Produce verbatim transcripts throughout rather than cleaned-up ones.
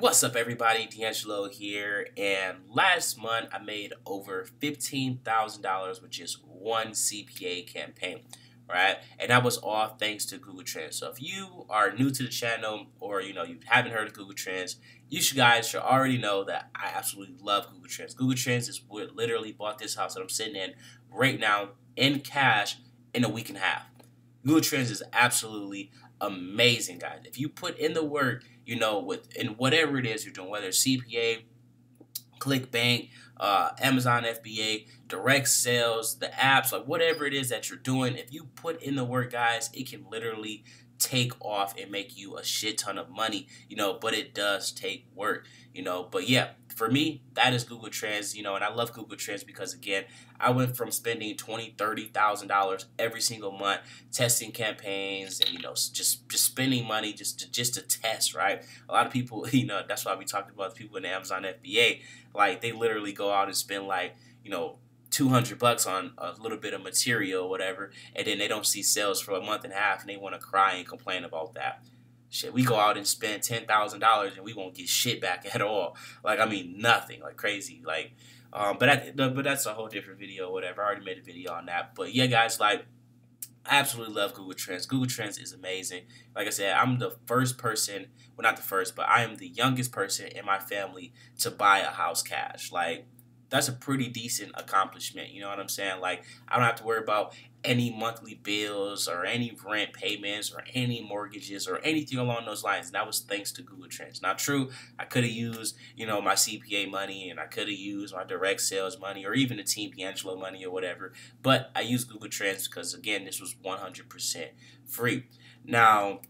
What's up, everybody? DeAngelo here, and last month I made over fifteen thousand dollars with just one C P A campaign, right? And that was all thanks to Google Trends. So if you are new to the channel, or you know you haven't heard of Google Trends, you guys should already know that I absolutely love Google Trends. Google Trends is what literally bought this house that I'm sitting in right now in cash in a week and a half. Google Trends is absolutely amazing, guys. If you put in the work, you know, with in whatever it is you're doing, whether it's C P A, ClickBank, uh, Amazon F B A, direct sales, the apps, like whatever it is that you're doing, if you put in the work, guys, it can literally take off and make you a shit ton of money, you know, but it does take work, you know. But yeah, for me, that is Google Trends, you know, and I love Google Trends because, again, I went from spending twenty thousand dollars, thirty thousand dollars every single month testing campaigns and, you know, just, just spending money just to, just to test, right? A lot of people, you know, that's why we talked about the people in the Amazon F B A, like they literally go out and spend like, you know, two hundred bucks on a little bit of material or whatever, and then they don't see sales for a month and a half, and they want to cry and complain about that. Shit, we go out and spend ten thousand dollars, and we won't get shit back at all. Like, I mean, nothing. Like, crazy. Like, um, but, I, but that's a whole different video or whatever. I already made a video on that. But, yeah, guys, like, I absolutely love Google Trends. Google Trends is amazing. Like I said, I'm the first person, well, not the first, but I am the youngest person in my family to buy a house cash. Like, that's a pretty decent accomplishment, you know what I'm saying? Like, I don't have to worry about any monthly bills or any rent payments or any mortgages or anything along those lines. And that was thanks to Google Trends. Not true. I could have used, you know, my C P A money, and I could have used my direct sales money, or even the Team DeAngelo money or whatever. But I used Google Trends because, again, this was one hundred percent free. Now,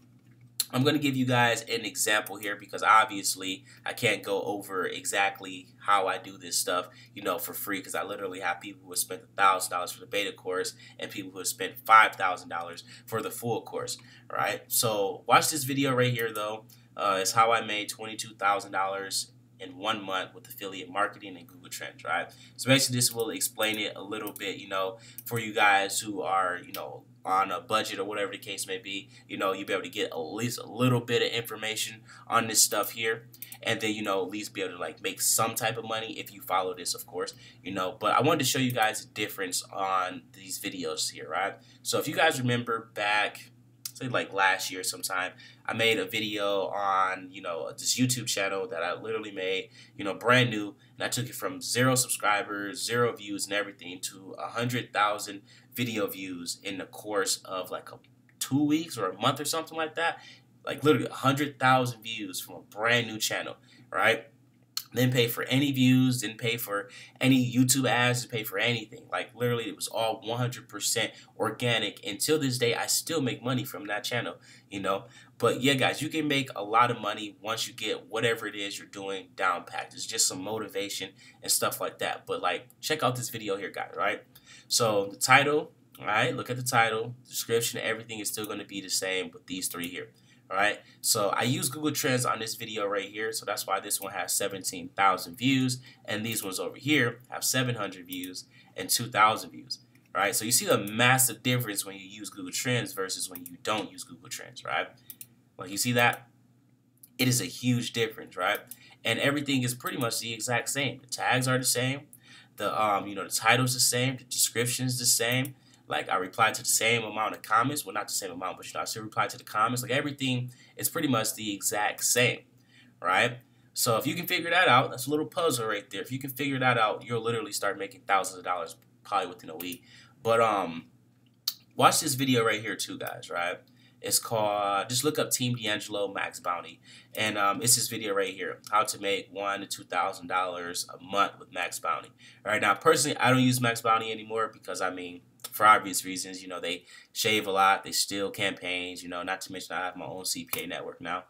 I'm going to give you guys an example here because obviously I can't go over exactly how I do this stuff, you know, for free, because I literally have people who have spent one thousand dollars for the beta course and people who have spent five thousand dollars for the full course, right? So watch this video right here, though. Uh, it's how I made twenty-two thousand dollars in one month with affiliate marketing and Google Trends, right? So basically this will explain it a little bit, you know, for you guys who are, you know, on a budget or whatever the case may be. You know, you'll be able to get at least a little bit of information on this stuff here, and then, you know, at least be able to like make some type of money if you follow this, of course, you know. But I wanted to show you guys the difference on these videos here, right? So if you guys remember back, say like last year sometime, I made a video on, you know, this YouTube channel that I literally made, you know, brand new, and I took it from zero subscribers, zero views and everything to a hundred thousand video views in the course of like a two weeks or a month or something like that. Like literally a hundred thousand views from a brand new channel, right? Didn't pay for any views, didn't pay for any YouTube ads, didn't pay for anything. Like, literally, it was all one hundred percent organic. Until this day, I still make money from that channel, you know. But, yeah, guys, you can make a lot of money once you get whatever it is you're doing down packed. It's just some motivation and stuff like that. But, like, check out this video here, guys, right? So, the title, all right, look at the title, description, everything is still going to be the same with these three here. All right, so I use Google Trends on this video right here, so that's why this one has seventeen thousand views, and these ones over here have seven hundred views and two thousand views. All right, so you see the massive difference when you use Google Trends versus when you don't use Google Trends, right? Like, you see that? It is a huge difference, right? And everything is pretty much the exact same. The tags are the same. The um, you know, the title's the same. The description's the same. Like, I replied to the same amount of comments. Well, not the same amount, but you know, I still replied to the comments. Like, everything is pretty much the exact same, right? So if you can figure that out, that's a little puzzle right there. If you can figure that out, you'll literally start making thousands of dollars probably within a week. But um, watch this video right here too, guys, right? It's called, just look up Team DeAngelo Max Bounty. And um, it's this video right here, how to make one thousand to two thousand dollars a month with Max Bounty. All right, now, personally, I don't use Max Bounty anymore because, I mean, for obvious reasons, you know, they shave a lot, they steal campaigns, you know, not to mention I have my own C P A network now.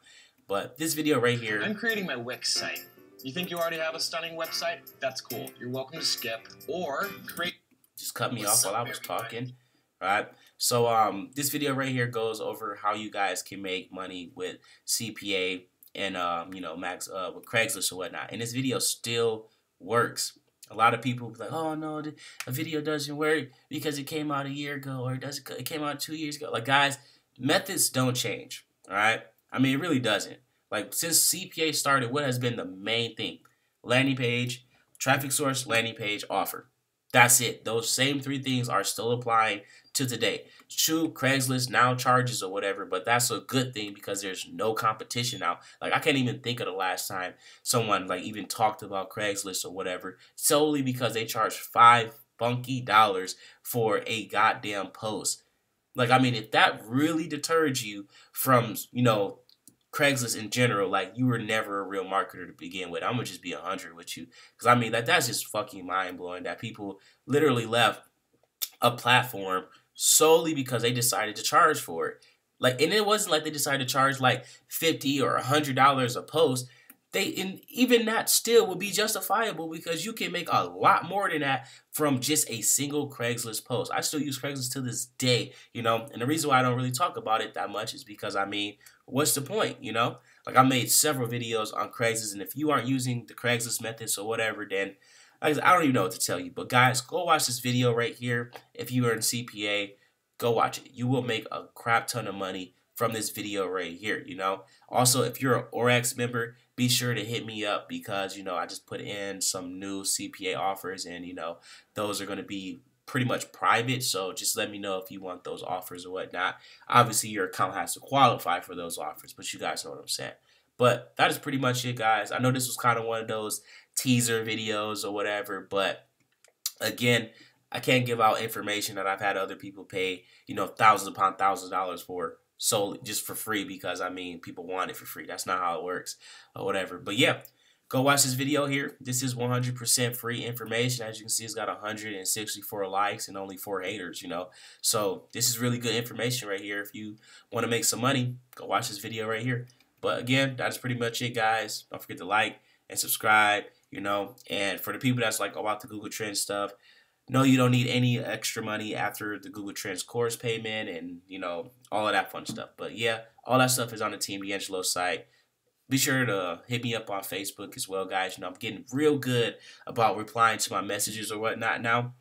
But this video right here. I'm creating my Wix site. You think you already have a stunning website? That's cool. You're welcome to skip or create. Just cut me off while I was talking, right? So um, this video right here goes over how you guys can make money with C P A and, um, you know, Max uh, with Craigslist or whatnot. And this video still works. A lot of people be like, oh, no, a video doesn't work because it came out a year ago, or it doesn't. It came out two years ago. Like, guys, methods don't change, all right? I mean, it really doesn't. Like, since C P A started, what has been the main thing? Landing page, traffic source, landing page, offer. That's it. Those same three things are still applying to today. True, Craigslist now charges or whatever, but that's a good thing because there's no competition now. Like, I can't even think of the last time someone like even talked about Craigslist or whatever, solely because they charge five funky dollars for a goddamn post. Like, I mean, if that really deters you from, you know, Craigslist in general, like, you were never a real marketer to begin with. I'm going to just be one hundred with you. Because, I mean, that that's just fucking mind-blowing that people literally left a platform solely because they decided to charge for it. Like, and it wasn't like they decided to charge, like, fifty dollars or one hundred dollars a post. They, and even that still would be justifiable because you can make a lot more than that from just a single Craigslist post. I still use Craigslist to this day, you know, and the reason why I don't really talk about it that much is because, I mean, what's the point, you know? Like, I made several videos on Craigslist, and if you aren't using the Craigslist methods or whatever, then I don't even know what to tell you. But guys, go watch this video right here. If you are in C P A, go watch it. You will make a crap ton of money from this video right here, you know. Also, if you're an O R A X member, be sure to hit me up because, you know, I just put in some new C P A offers, and, you know, those are going to be pretty much private. So just let me know if you want those offers or whatnot. Obviously, your account has to qualify for those offers, but you guys know what I'm saying. But that is pretty much it, guys. I know this was kind of one of those teaser videos or whatever, but again, I can't give out information that I've had other people pay, you know, thousands upon thousands of dollars for. So just for free, because, I mean, people want it for free. That's not how it works or whatever. But yeah, go watch this video here. This is one hundred percent free information. As you can see, it's got one hundred sixty-four likes and only four haters, you know. So this is really good information right here. If you want to make some money, go watch this video right here. But again, that's pretty much it, guys. Don't forget to like and subscribe, you know. And for the people that's like, oh, about the Google Trends stuff, no, you don't need any extra money after the Google Trends course payment and, you know, all of that fun stuff. But yeah, all that stuff is on the Team DeAngelo site. Be sure to hit me up on Facebook as well, guys. You know, I'm getting real good about replying to my messages or whatnot now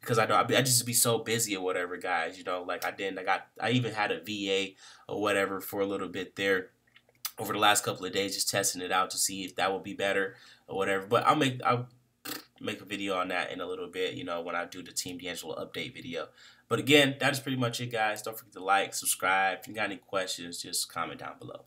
because I know I, be, I just be so busy or whatever, guys. You know, like I didn't, I got, I even had a V A or whatever for a little bit there over the last couple of days, just testing it out to see if that would be better or whatever. But I'll make, I'll make a video on that in a little bit, you know, when I do the Team DeAngelo update video. But again, that is pretty much it, guys. Don't forget to like, subscribe. If you got any questions, just comment down below.